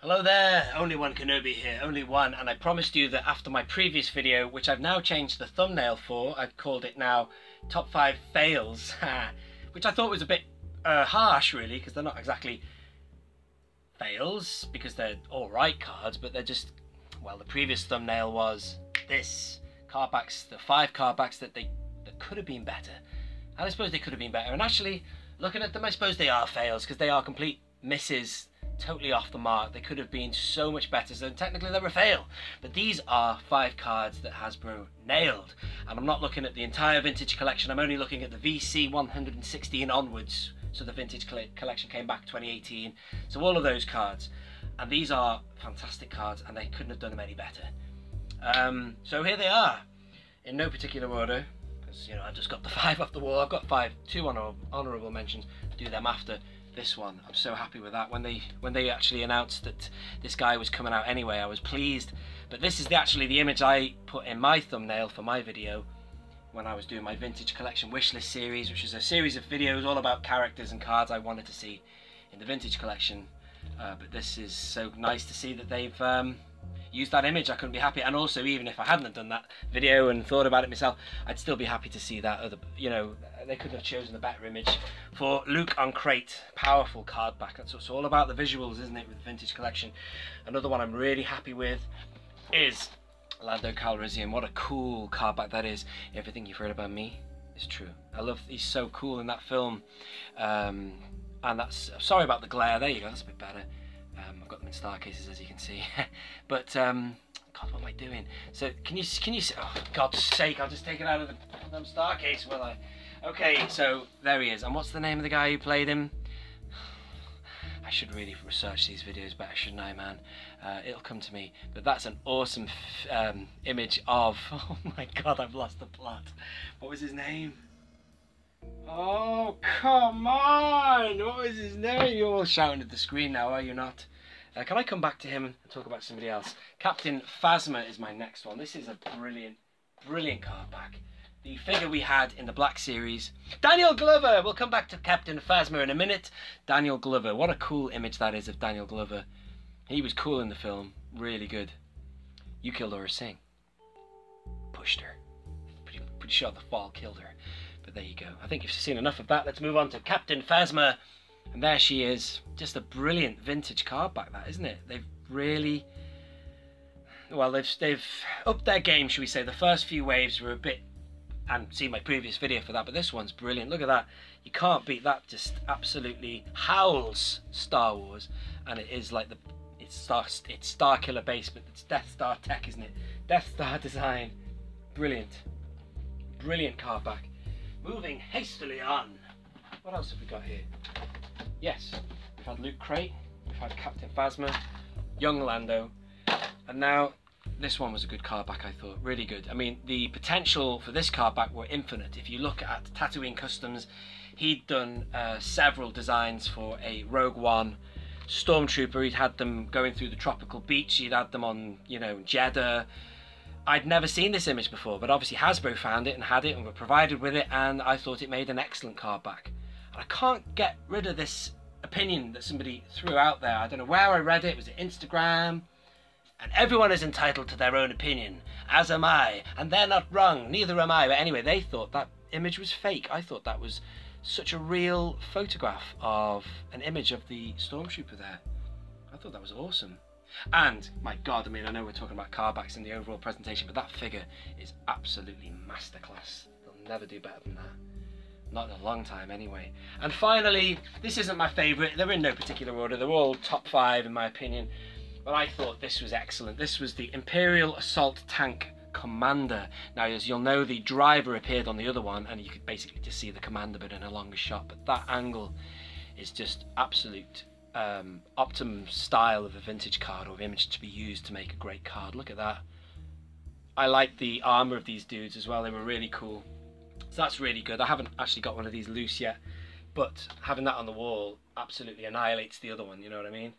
Hello there, Only One Kenobi here, Only One, and I promised you that after my previous video, which I've now changed the thumbnail for, I've called it now Top 5 Fails, which I thought was a bit harsh really, because they're not exactly fails, because they're alright cards, but they're just, well, the previous thumbnail was this, card backs, the 5 card backs that could have been better, and I suppose they could have been better, and actually, looking at them, I suppose they are fails, because they are complete misses. Totally off the mark. They could have been so much better, so technically they were a fail. But these are 5 cards that Hasbro nailed. And I'm not looking at the entire vintage collection, I'm only looking at the VC 116 onwards. So the vintage collection came back 2018. So all of those cards. And these are fantastic cards and they couldn't have done them any better. So here they are, in no particular order. Because, you know, I've just got the 5 off the wall. I've got 5, 2 honourable mentions, I'll do them after. This one, I'm so happy with that. When they actually announced that this guy was coming out anyway, I was pleased. But this is actually the image I put in my thumbnail for my video when I was doing my Vintage Collection Wishlist series, which is a series of videos all about characters and cards I wanted to see in the Vintage Collection. But this is so nice to see that they've used that image. I couldn't be happy. And also, even if I hadn't done that video and thought about it myself, I'd still be happy to see that other, you know, they couldn't have chosen a better image for Luke on Crate. Powerful card back. That's what's all about, the visuals, isn't it, with the Vintage Collection. Another one I'm really happy with is Lando Calrissian. What a cool card back that is. Everything you've heard about me is true. I love, he's so cool in that film. And that's, sorry about the glare, there you go, that's a bit better. I've got them in star cases, as you can see. But God, what am I doing? So can you? Oh, for God's sake! I'll just take it out of the star case, will I? Okay, so there he is. And what's the name of the guy who played him? I should really research these videos better, shouldn't I, man? It'll come to me. But that's an awesome image of. Oh my God, I've lost the plot. What was his name? Oh, come on! What was his name? You're all shouting at the screen now, are you not? Can I come back to him and talk about somebody else? Captain Phasma is my next one. This is a brilliant, brilliant card pack. The figure we had in the Black Series. Daniel Glover! We'll come back to Captain Phasma in a minute. Daniel Glover. What a cool image that is of Daniel Glover. He was cool in the film. Really good. You killed Aurra Sing. Pushed her. Pretty sure the fall killed her. But there you go. I think you've seen enough of that. Let's move on to Captain Phasma. And there she is. Just a brilliant vintage card back, that, isn't it? They've really... Well, they've upped their game, should we say. The first few waves were a bit... And see my previous video for that. But this one's brilliant. Look at that. You can't beat that. Just absolutely howls Star Wars. And it is like the... It's Star Killer base, but it's Death Star tech, isn't it? Death Star design. Brilliant. Brilliant card back. Moving hastily on. What else have we got here? Yes, we've had Luke Crate, we've had Captain Phasma, young Lando, and now this one was a good card back, I thought. Really good. I mean, the potential for this card back were infinite. If you look at Tatooine Customs, he'd done several designs for a Rogue One Stormtrooper. He'd had them going through the tropical beach. He'd had them on, you know, Jedha. I'd never seen this image before, but obviously Hasbro found it and had it and were provided with it, and I thought it made an excellent card back. And I can't get rid of this opinion that somebody threw out there. I don't know where I read it. Was it Instagram? And everyone is entitled to their own opinion, as am I. And they're not wrong, neither am I. But anyway, they thought that image was fake. I thought that was such a real photograph of an image of the Stormtrooper there. I thought that was awesome. And, my God, I mean, I know we're talking about card backs in the overall presentation, but that figure is absolutely masterclass. They'll never do better than that. Not in a long time, anyway. And finally, this isn't my favourite. They're in no particular order. They're all top 5, in my opinion. But I thought this was excellent. This was the Imperial Assault Tank Commander. Now, as you'll know, the driver appeared on the other one, and you could basically just see the commander, but in a longer shot. But that angle is just absolute... optimum style of a vintage card or image to be used to make a great card. Look at that. I like the armour of these dudes as well. They were really cool. So that's really good. I haven't actually got one of these loose yet, but having that on the wall absolutely annihilates the other one, you know what I mean?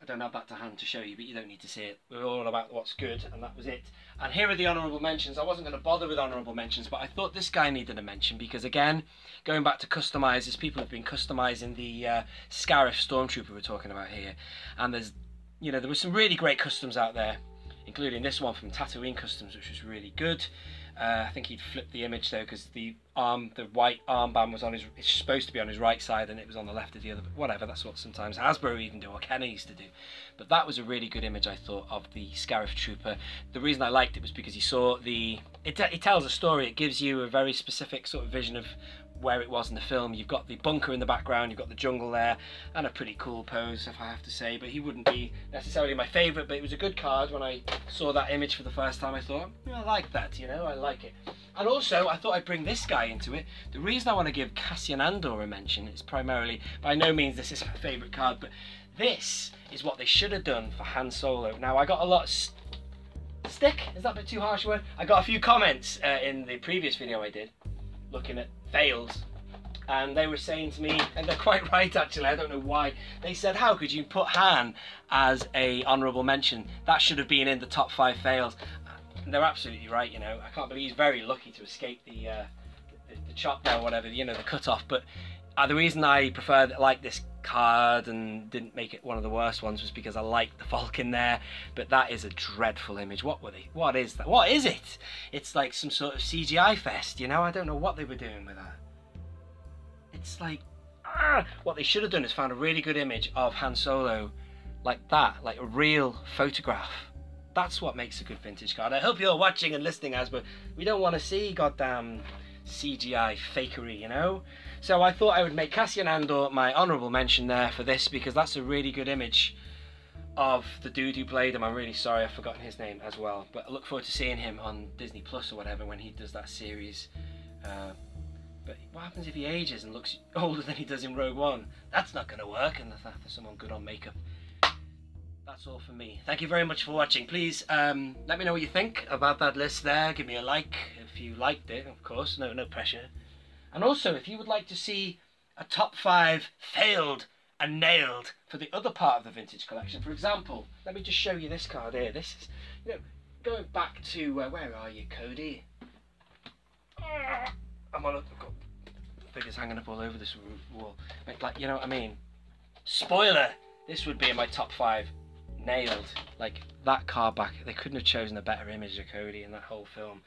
I don't have that to hand to show you, but you don't need to see it. We're all about what's good, and that was it. And here are the honourable mentions. I wasn't going to bother with honourable mentions, but I thought this guy needed a mention because, again, going back to customisers, people have been customising the Scarif Stormtrooper we're talking about here, and there's you know, there were some really great customs out there, including this one from Tatooine Customs, which was really good. I think he'd flipped the image though, because the arm, the white armband was on his, it's supposed to be on his right side and it was on the left of the other, but whatever, that's what sometimes Hasbro even do, or Kenner used to do. But that was a really good image, I thought, of the Scarif Trooper. The reason I liked it was because you saw the, it tells a story, it gives you a very specific sort of vision of where it was in the film. You've got the bunker in the background, you've got the jungle there, and a pretty cool pose, if I have to say, but he wouldn't be necessarily my favourite, but it was a good card. When I saw that image for the first time, I thought, I like that, you know, I like it. And also, I thought I'd bring this guy into it. The reason I want to give Cassian Andor a mention is primarily, by no means this is my favourite card, but this is what they should have done for Han Solo. Now, I got a lot of stick, is that a bit too harsh a word? I got a few comments in the previous video I did, looking at fails, and they were saying to me, and they're quite right actually, I don't know why, they said, how could you put Han as a honourable mention? That should have been in the top 5 fails. And they're absolutely right, you know. I can't believe he's very lucky to escape the chop there, or whatever, you know, the cut-off. But the reason I preferred, like, this card and didn't make it one of the worst ones was because I liked the Falcon there, but that is a dreadful image. What were they? What is that? What is it? It's like some sort of CGI fest, you know? I don't know what they were doing with that. It's like, what they should have done is found a really good image of Han Solo like that, like a real photograph. That's what makes a good vintage card. I hope you're watching and listening, Hasbro. We don't want to see goddamn CGI fakery, you know? So I thought I would make Cassian Andor my honourable mention there for this, because that's a really good image of the dude who played him. I'm really sorry I've forgotten his name as well, but I look forward to seeing him on Disney Plus or whatever when he does that series. But what happens if he ages and looks older than he does in Rogue One? That's not going to work, and there's someone good on makeup. That's all for me. Thank you very much for watching. Please let me know what you think about that list there. Give me a like if you liked it, of course. No pressure. And also, if you would like to see a top 5 failed and nailed for the other part of the vintage collection. For example, let me just show you this card here. This is, you know, going back to where are you, Cody? I've got figures hanging up all over this wall. Like, you know what I mean? Spoiler! This would be in my top 5. Nailed, like that card back. They couldn't have chosen a better image of Cody in that whole film.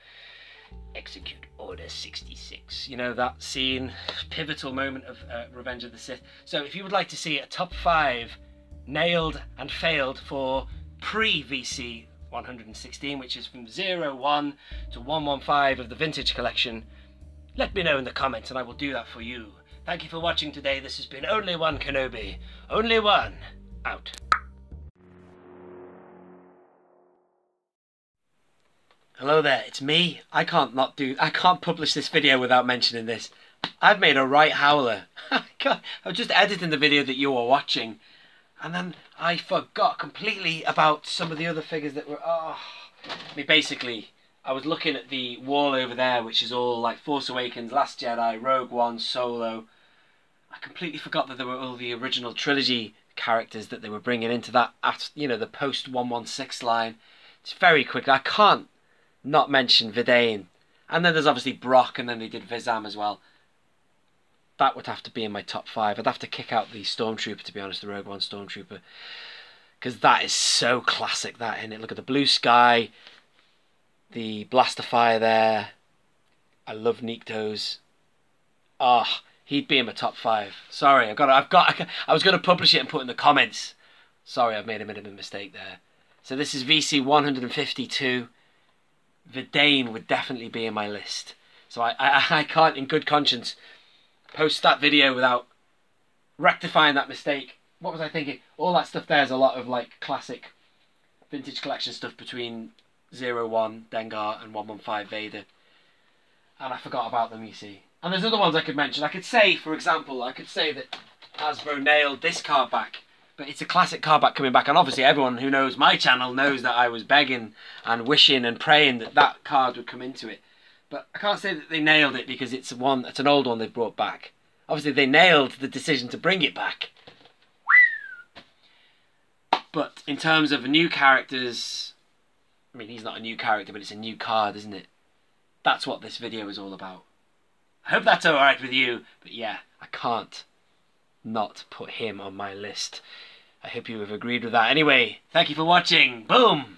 Execute Order 66, you know, that scene, pivotal moment of Revenge of the Sith. So if you would like to see a top 5 nailed and failed for pre-VC 116, which is from 01 to 115 of the vintage collection, let me know in the comments and I will do that for you. Thank you for watching today. This has been Only One Kenobi. Only One, out. Hello there, it's me. I can't publish this video without mentioning this. I've made a right howler. God, I was just editing the video that you were watching, and then I forgot completely about some of the other figures that were, I mean, basically, I was looking at the wall over there, which is all like Force Awakens, Last Jedi, Rogue One, Solo. I completely forgot that there were all the original trilogy characters that they were bringing into that, you know, the post 116 line. It's very quick, I can't not mention Vidain, and then there's obviously Brock, and then they did Vizam as well. That would have to be in my top 5. I'd have to kick out the Stormtrooper, to be honest, the Rogue One Stormtrooper, because that is so classic, that, in it. Look at the blue sky, the blaster fire there. I love Nikto's. Ah, oh, he'd be in my top 5. Sorry, I was going to publish it and put in the comments. Sorry, I've made a minimum mistake there. So this is VC 152. Vidain would definitely be in my list. So I can't in good conscience post that video without rectifying that mistake. What was I thinking? All that stuff there's a lot of like classic vintage collection stuff between 01 Dengar and 115 Vader. And I forgot about them, you see. And there's other ones I could mention. I could say, for example, I could say that Hasbro nailed this card back. But it's a classic card back coming back, and obviously everyone who knows my channel knows that I was begging and wishing and praying that that card would come into it. But I can't say that they nailed it, because it's one, it's an old one they brought back. Obviously they nailed the decision to bring it back. But in terms of new characters, I mean, he's not a new character, but it's a new card, isn't it? That's what this video is all about. I hope that's alright with you, but yeah, I can't not put him on my list. I hope you have agreed with that. Anyway, thank you for watching. Boom!